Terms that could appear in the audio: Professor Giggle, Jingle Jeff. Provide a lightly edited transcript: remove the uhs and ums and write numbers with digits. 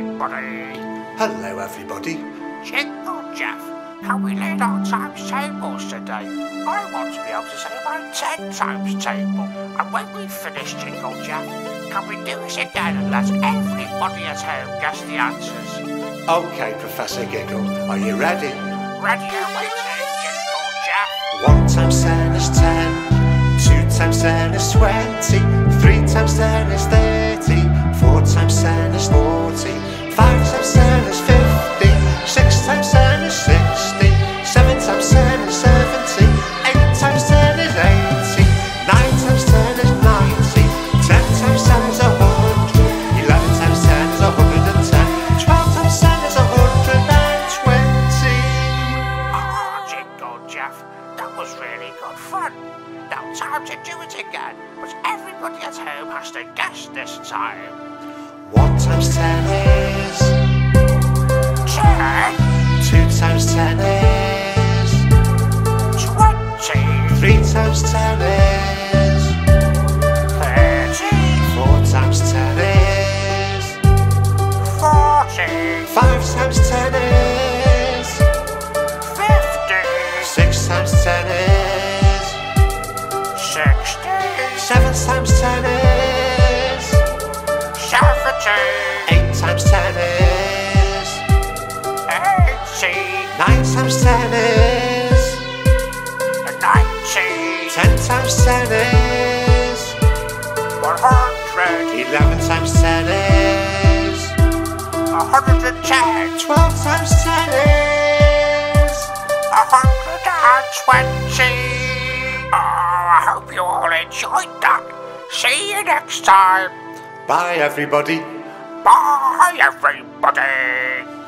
everybody. Hello, everybody. Jingle Jeff, can we learn our times tables today? I want to be able to say my 10 times table. And when we finish, Jingle Jeff, can we do a sit down and let everybody at home guess the answers? OK, Professor Giggle, are you ready? Ready and waiting, Jingle Jeff. 1 times 10 is 10. 2 times 10 is 20, 3 times 10 is 30, 4 times 10 is 40, 5 times 10 is 50, 6 times 10 is 60, 7 times 10 is 70, 8 times 10 is 80, 9 times 10 is 90, 10 times 10 is 100, 11 times 10 is 110, 12 times 10 is 120. Oh, Jingle Jeff, that was really good fun. Now time to do it again, but everybody at home has to guess this time. 1 times 10 is 10. 2 times 10 is 20. 3 times 10 is 30. 4 times 10 is 40. 5 times 10 is 50. 6 times 10 is 60. 7 times 10 is 70. 8 times 10 is 80. 9 times 10 is 90. 10 times 10 is 100. 11 times 10 is 110. 12 times 10 is 120. Oh, I hope you all enjoyed that. See you next time. Bye, everybody. Bye, everybody.